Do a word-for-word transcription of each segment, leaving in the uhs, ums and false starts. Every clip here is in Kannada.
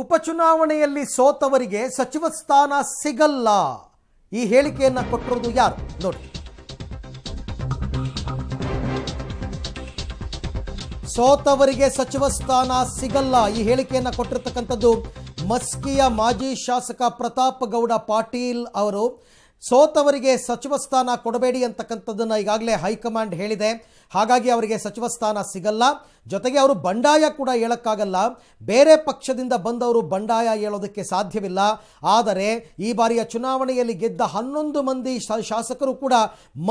ಉಪಚುನಾವಣೆಯಲ್ಲಿ ಸೋತವರಿಗೆ ಸಚಿವ ಸ್ಥಾನ ಸಿಗಲ್ಲ ಈ ಹೇಳಿಕೆಯನ್ನ ಕೊಟ್ಟಿರೋದು ಯಾರು ನೋಡಿ ಸೋತವರಿಗೆ ಸಚಿವ ಸ್ಥಾನ ಸಿಗಲ್ಲ ಈ ಹೇಳಿಕೆಯನ್ನ ಕೊಟ್ಟಿರತಕ್ಕಂತದ್ದು ಮಸ್ಕಿಯ ಮಾಜಿ ಶಾಸಕ ಪ್ರತಾಪ್ ಗೌಡ ಪಾಟೀಲ್ ಅವರು ಸೋತವರಿಗೆ ಸಚಿವ ಸ್ಥಾನ ಕೊಡಬೇಡಿ ಅಂತಕ್ಕಂತದ್ದನ್ನ ಈಗಾಗಲೇ ಹೈಕಮಾಂಡ್ ಹೇಳಿದೆ ಹಾಗಾಗಿ ಅವರಿಗೆ ಸಚಿವ ಸ್ಥಾನ ಸಿಗಲ್ಲ ಜೊತೆಗೆ ಅವರು ಬಂಡಾಯ ಕೂಡ ಹೇಳಕ್ಕಾಗಲ್ಲ ಬೇರೆ ಪಕ್ಷದಿಂದ ಬಂದವರು ಬಂಡಾಯ ಹೇಳೋದಕ್ಕೆ ಸಾಧ್ಯವಿಲ್ಲ ಆದರೆ ಈ ಬಾರಿಯ ಚುನಾವಣೆಯಲ್ಲಿ ಗೆದ್ದ ಹನ್ನೊಂದು ಮಂದಿ ಶಾಸಕರು ಕೂಡ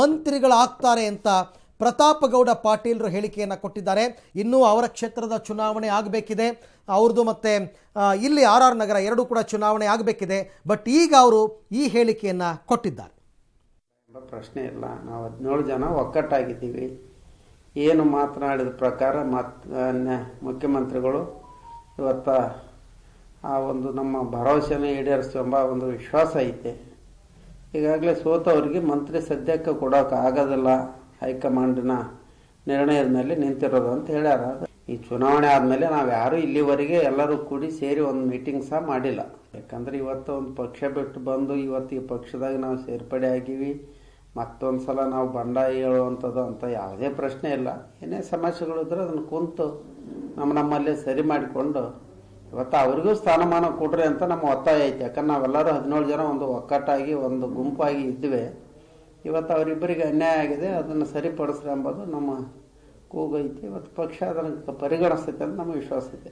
ಮಂತ್ರಿಗಳಾಗ್ತಾರೆ ಅಂತ ಪ್ರತಾಪ್ ಗೌಡ ಪಾಟೀಲ್ರು ಹೇಳಿಕೆಯನ್ನು ಕೊಟ್ಟಿದ್ದಾರೆ ಇನ್ನೂ ಅವರ ಕ್ಷೇತ್ರದ ಚುನಾವಣೆ ಆಗಬೇಕಿದೆ ಅವ್ರದ್ದು ಮತ್ತು ಇಲ್ಲಿ ಆರ್ ಆರ್ ನಗರ ಎರಡೂ ಕೂಡ ಚುನಾವಣೆ ಆಗಬೇಕಿದೆ ಬಟ್ ಈಗ ಅವರು ಈ ಹೇಳಿಕೆಯನ್ನು ಕೊಟ್ಟಿದ್ದಾರೆ ಎಂಬ ಪ್ರಶ್ನೆ ಇಲ್ಲ ನಾವು ಹದಿನೇಳು ಜನ ಒಕ್ಕಟ್ಟಾಗಿದ್ದೀವಿ ಏನು ಮಾತನಾಡಿದ ಪ್ರಕಾರ ಮಾತ್ ಮುಖ್ಯಮಂತ್ರಿಗಳು ಇವತ್ತ ಆ ಒಂದು ನಮ್ಮ ಭರವಸೆಯನ್ನು ಈಡೇರಿಸು ಎಂಬ ಒಂದು ವಿಶ್ವಾಸ ಐತೆ ಈಗಾಗಲೇ ಸೋತವರಿಗೆ ಮಂತ್ರಿ ಸದ್ಯಕ್ಕೆ ಕೊಡೋಕೆ ಆಗೋದಿಲ್ಲ ಹೈಕಮಾಂಡ್ನ ನಿರ್ಣಯದ ಮೇಲೆ ನಿಂತಿರೋದು ಅಂತ ಹೇಳ್ಯಾರ ಈ ಚುನಾವಣೆ ಆದಮೇಲೆ ನಾವು ಯಾರೂ ಇಲ್ಲಿವರೆಗೆ ಎಲ್ಲರೂ ಕೂಡಿ ಸೇರಿ ಒಂದು ಮೀಟಿಂಗ್ ಸಹ ಮಾಡಿಲ್ಲ ಯಾಕಂದರೆ ಇವತ್ತು ಒಂದು ಪಕ್ಷ ಬಿಟ್ಟು ಬಂದು ಇವತ್ತು ಈ ಪಕ್ಷದಾಗ ನಾವು ಸೇರ್ಪಡೆ ಆಗಿವಿ ಮತ್ತೊಂದು ಸಲ ನಾವು ಬಂಡಾಯ ಹೇಳುವಂಥದ್ದು ಅಂತ ಯಾವುದೇ ಪ್ರಶ್ನೆ ಇಲ್ಲ ಏನೇ ಸಮಸ್ಯೆಗಳು ಇದ್ರೆ ಅದನ್ನು ಕುಂತು ನಮ್ಮ ನಮ್ಮಲ್ಲೇ ಸರಿ ಮಾಡಿಕೊಂಡು ಇವತ್ತು ಅವ್ರಿಗೂ ಸ್ಥಾನಮಾನ ಕೊಡ್ರಿ ಅಂತ ನಮ್ಮ ಒತ್ತಾಯ ಐತೆ ಯಾಕಂದ್ರೆ ನಾವೆಲ್ಲರೂ ಹದಿನೇಳು ಜನ ಒಂದು ಒಕ್ಕಟ್ಟಾಗಿ ಒಂದು ಗುಂಪಾಗಿ ಇದ್ವಿ ಇವತ್ತು ಅವರಿಬ್ಬರಿಗೆ ಅನ್ಯಾಯ ಆಗಿದೆ ಅದನ್ನು ಸರಿಪಡಿಸ್ರೆ ಎಂಬುದು ನಮ್ಮ ಕೂಗೈತೆ ಇವತ್ತು ಪಕ್ಷ ಅದನ್ನು ಪರಿಗಣಿಸ್ತೈತೆ ಅಂತ ನಮ್ಮ ವಿಶ್ವಾಸ ಇದೆ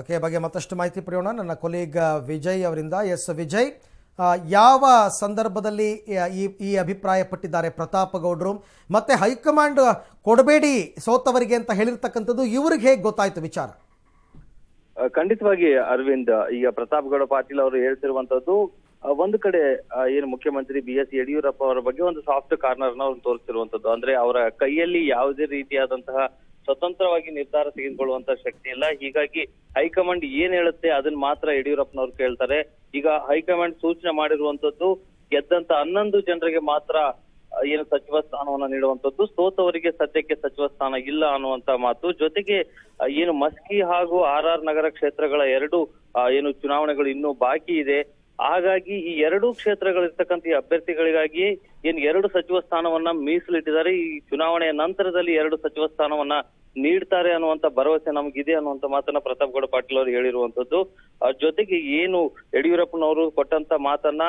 ಓಕೆ ಬಗ್ಗೆ ಮತ್ತಷ್ಟು ಮಾಹಿತಿ ಪಡೆಯೋಣ ನನ್ನ ಕೊಲೀಗ್ ವಿಜಯ್ ಅವರಿಂದ ಎಸ್ ವಿಜಯ್ ಯಾವ ಸಂದರ್ಭದಲ್ಲಿ ಈ ಈ ಅಭಿಪ್ರಾಯ ಪಟ್ಟಿದ್ದಾರೆ ಪ್ರತಾಪ್ ಗೌಡರು ಮತ್ತು ಹೈಕಮಾಂಡ್ ಕೊಡಬೇಡಿ ಸೋತವರಿಗೆ ಅಂತ ಹೇಳಿರ್ತಕ್ಕಂಥದ್ದು ಇವ್ರಿಗೆ ಹೇಗೆ ಗೊತ್ತಾಯ್ತು ವಿಚಾರ ಖಂಡಿತವಾಗಿ ಅರವಿಂದ್ ಈಗ ಪ್ರತಾಪ್ ಗೌಡ ಪಾಟೀಲ್ ಅವರು ಹೇಳ್ತಿರುವಂತದ್ದು ಒಂದು ಕಡೆ ಏನು ಮುಖ್ಯಮಂತ್ರಿ ಬಿ ಎಸ್ ಯಡಿಯೂರಪ್ಪ ಅವರ ಬಗ್ಗೆ ಒಂದು ಸಾಫ್ಟ್ ಕಾರ್ನರ್ ನ ತೋರಿಸಿರುವಂತದ್ದು ಅಂದ್ರೆ ಅವರ ಕೈಯಲ್ಲಿ ಯಾವುದೇ ರೀತಿಯಾದಂತಹ ಸ್ವತಂತ್ರವಾಗಿ ನಿರ್ಧಾರ ತೆಗೆದುಕೊಳ್ಳುವಂತಹ ಶಕ್ತಿ ಇಲ್ಲ ಹೀಗಾಗಿ ಹೈಕಮಾಂಡ್ ಏನ್ ಹೇಳುತ್ತೆ ಅದನ್ನ ಮಾತ್ರ ಯಡಿಯೂರಪ್ಪನವ್ರು ಕೇಳ್ತಾರೆ ಈಗ ಹೈಕಮಾಂಡ್ ಸೂಚನೆ ಮಾಡಿರುವಂತದ್ದು ಗೆದ್ದಂತ ಹನ್ನೊಂದು ಜನರಿಗೆ ಮಾತ್ರ ಏನು ಸಚಿವ ಸ್ಥಾನವನ್ನ ನೀಡುವಂತದ್ದು ಸೋತವರಿಗೆ ಸದ್ಯಕ್ಕೆ ಸಚಿವ ಸ್ಥಾನ ಇಲ್ಲ ಅನ್ನುವಂತ ಮಾತು ಜೊತೆಗೆ ಏನು ಮಸ್ಕಿ ಹಾಗೂ ಆರ್ ಆರ್ ನಗರ ಕ್ಷೇತ್ರಗಳ ಎರಡು ಏನು ಚುನಾವಣೆಗಳು ಇನ್ನೂ ಬಾಕಿ ಇದೆ ಹಾಗಾಗಿ ಈ ಎರಡೂ ಕ್ಷೇತ್ರಗಳಿರ್ತಕ್ಕಂಥ ಅಭ್ಯರ್ಥಿಗಳಿಗಾಗಿ ಏನ್ ಎರಡು ಸಚಿವ ಸ್ಥಾನವನ್ನ ಮೀಸಲಿಟ್ಟಿದ್ದಾರೆ ಈ ಚುನಾವಣೆಯ ನಂತರದಲ್ಲಿ ಎರಡು ಸಚಿವ ಸ್ಥಾನವನ್ನ ನೀಡ್ತಾರೆ ಅನ್ನುವಂತ ಭರವಸೆ ನಮಗಿದೆ ಅನ್ನುವಂತ ಮಾತನ್ನ ಪ್ರತಾಪ್ ಗೌಡ ಪಾಟೀಲ್ ಅವರು ಹೇಳಿರುವಂತದ್ದು ಜೊತೆಗೆ ಏನು ಯಡಿಯೂರಪ್ಪನವರು ಕೊಟ್ಟಂತ ಮಾತನ್ನ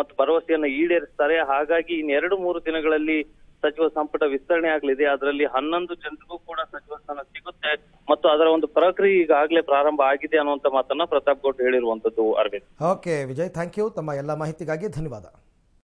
ಮತ್ತು ಭರವಸೆಯನ್ನ ಈಡೇರಿಸ್ತಾರೆ ಹಾಗಾಗಿ ಇನ್ನೆರಡು ಮೂರು ದಿನಗಳಲ್ಲಿ ಸಚಿವ ಸಂಪುಟ ವಿಸ್ತರಣೆ ಆಗಲಿದೆ ಅದರಲ್ಲಿ ಹನ್ನೊಂದು ಜನರಿಗೂ ಕೂಡ ಸಚಿವ ಸ್ಥಾನ ಸಿಗುತ್ತೆ ಮತ್ತು ಅದರ ಒಂದು ಪ್ರಕ್ರಿಯೆ ಈಗಾಗಲೇ ಪ್ರಾರಂಭ ಆಗಿದೆ ಅನ್ನುವಂತ ಮಾತನ್ನ ಪ್ರತಾಪ್ ಗೌಡ ಹೇಳಿರುವಂತದ್ದು Arvind okay Vijay thank you ತಮ್ಮ ಎಲ್ಲ ಮಾಹಿತಿಗಾಗಿ ಧನ್ಯವಾದ.